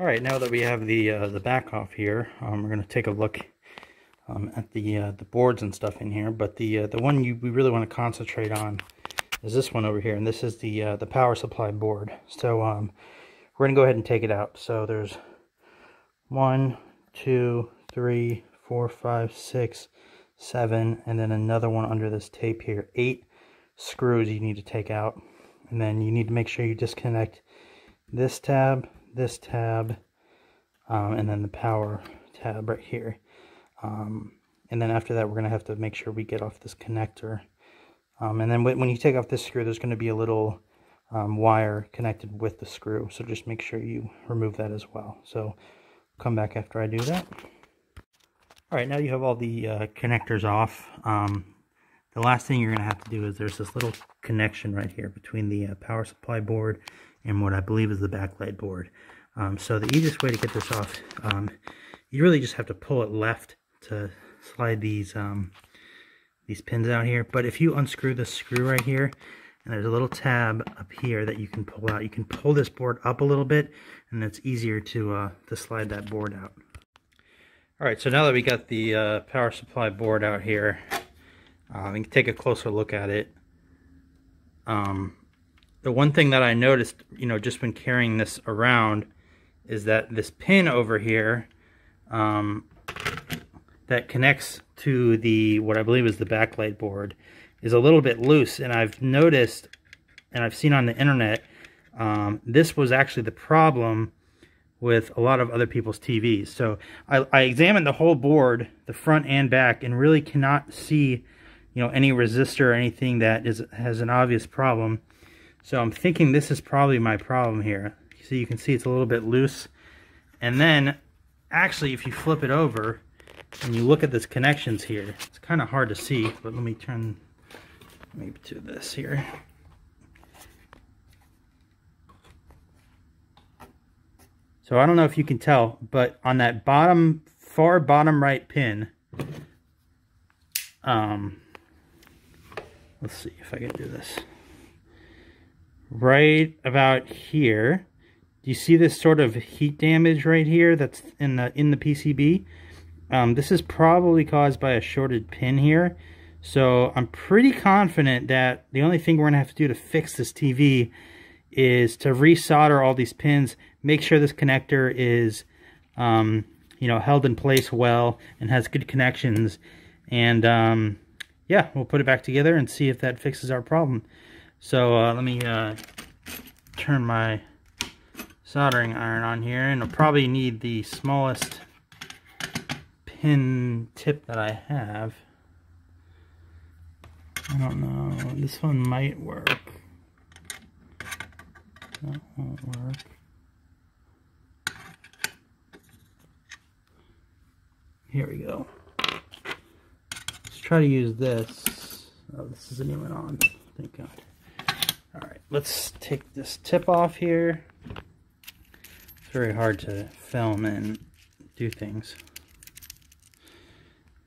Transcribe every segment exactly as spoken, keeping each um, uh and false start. All right, now that we have the uh, the back off here, um, we're going to take a look um, at the uh, the boards and stuff in here. But the uh, the one you, we really want to concentrate on is this one over here, and this is the uh, the power supply board. So um, we're going to go ahead and take it out. So there's one, two, three, four, five, six, seven, and then another one under this tape here. Eight screws you need to take out, and then you need to make sure you disconnect this tab, this tab, um, and then the power tab right here. Um, and then after that, we're going to have to make sure we get off this connector. Um, and then when you take off this screw, there's going to be a little um, wire connected with the screw. So just make sure you remove that as well. So come back after I do that. All right, now you have all the uh, connectors off. Um, the last thing you're going to have to do is there's this little connection right here between the uh, power supply board and what I believe is the backlight board. Um, so the easiest way to get this off, um, you really just have to pull it left to slide these um, these pins out here. But if you unscrew this screw right here, and there's a little tab up here that you can pull out, you can pull this board up a little bit, and it's easier to uh, to slide that board out. All right, so now that we got the uh, power supply board out here, uh, we can take a closer look at it. Um, The one thing that I noticed, you know, just when carrying this around, is that this pin over here um, that connects to the, what I believe is the backlight board, is a little bit loose. And I've noticed, and I've seen on the internet, um, this was actually the problem with a lot of other people's T Vs. So I, I examined the whole board, the front and back, and really cannot see, you know, any resistor or anything that is has an obvious problem. So I'm thinking this is probably my problem here. So you can see it's a little bit loose. And then, actually, if you flip it over and you look at this connections here, it's kind of hard to see, but let me turn maybe to this here. So I don't know if you can tell, but on that bottom, far bottom right pin, um, let's see if I can do this. Right about here, do you see this sort of heat damage right here that's in the in the P C B? Um, this is probably caused by a shorted pin here. So I'm pretty confident that the only thing we're gonna have to do to fix this T V is to resolder all these pins, make sure this connector is um, you know, held in place well and has good connections, and um, yeah, we'll put it back together and see if that fixes our problem. So uh, let me uh, turn my soldering iron on here, and I'll probably need the smallest pin tip that I have. I don't know, this one might work. That won't work. Here we go. Let's try to use this. Oh, this isn't even on, thank God. All right, let's take this tip off here. It's very hard to film and do things.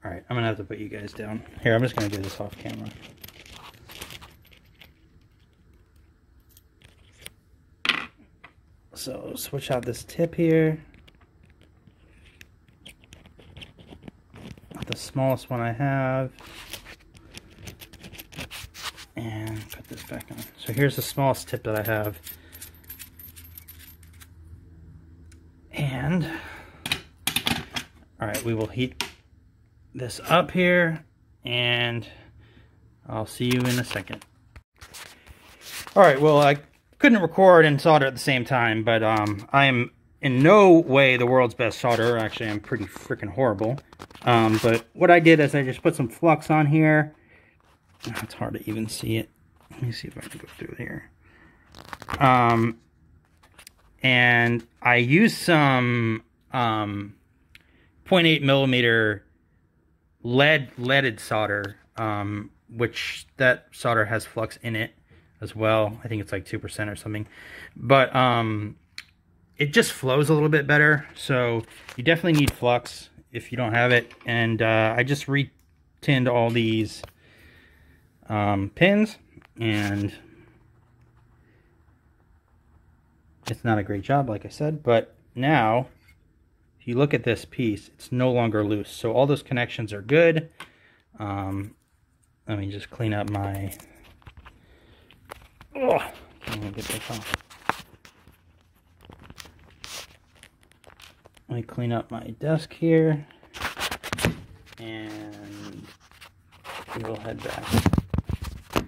All right, I'm gonna have to put you guys down. Here, I'm just gonna do this off camera. So switch out this tip here. The smallest one I have. And put this back on. So here's the smallest tip that I have. And, all right, we will heat this up here, and I'll see you in a second. All right, well, I couldn't record and solder at the same time, but um, I am in no way the world's best solderer. Actually, I'm pretty freaking horrible. Um, but what I did is I just put some flux on here. It's hard to even see it. Let me see if I can go through here. Um, and I used some um, zero point eight millimeter lead leaded solder, um, which that solder has flux in it as well. I think it's like two percent or something, but um, it just flows a little bit better. So you definitely need flux if you don't have it. And uh, I just re-tinned all these. Um, pins, and it's not a great job, like I said, but now if you look at this piece, it's no longer loose. So all those connections are good. Um, let me just clean up my... Oh, I'm gonna get this off. Let me clean up my desk here, and we'll head back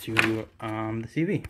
to um, the C V.